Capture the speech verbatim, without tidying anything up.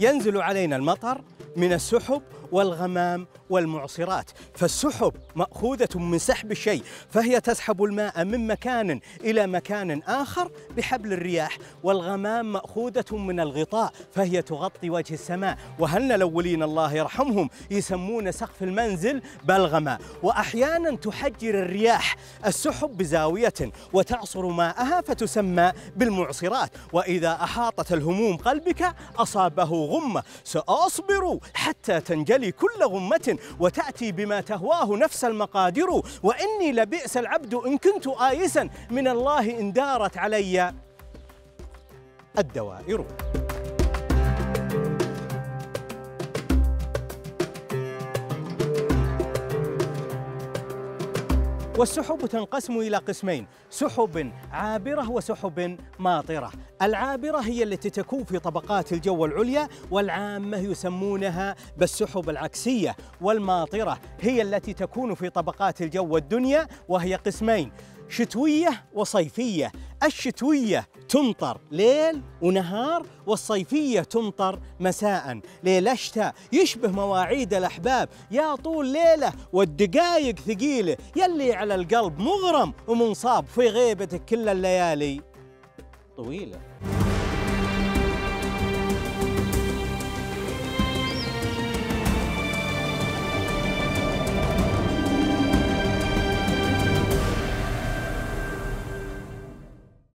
ينزل علينا المطر من السحب والغمام والمعصرات، فالسحب مأخوذة من سحب الشيء، فهي تسحب الماء من مكان إلى مكان آخر بحبل الرياح، والغمام مأخوذة من الغطاء فهي تغطي وجه السماء، وهن الأولين الله يرحمهم يسمون سقف المنزل بلغمة. وأحيانا تحجر الرياح السحب بزاوية وتعصر ماءها فتسمى بالمعصرات. وإذا أحاطت الهموم قلبك أصابه غمة، سأصبر حتى تنجلي كل غمة وتأتي بما تهواه نفس المقادير، وإني لبئس العبد إن كنت آيسا من الله إن دارت علي الدوائر. والسحب تنقسم إلى قسمين: سحب عابرة وسحب ماطرة. العابرة هي التي تكون في طبقات الجو العليا، والعامة يسمونها بالسحب العكسية. والماطرة هي التي تكون في طبقات الجو الدنيا، وهي قسمين: شتوية وصيفية. الشتوية تمطر ليل ونهار، والصيفية تمطر مساء. ليل الشتاء يشبه مواعيد الأحباب، يا طول ليلة والدقايق ثقيلة، يلي على القلب مغرم ومنصاب في غيبتك كل الليالي طويلة.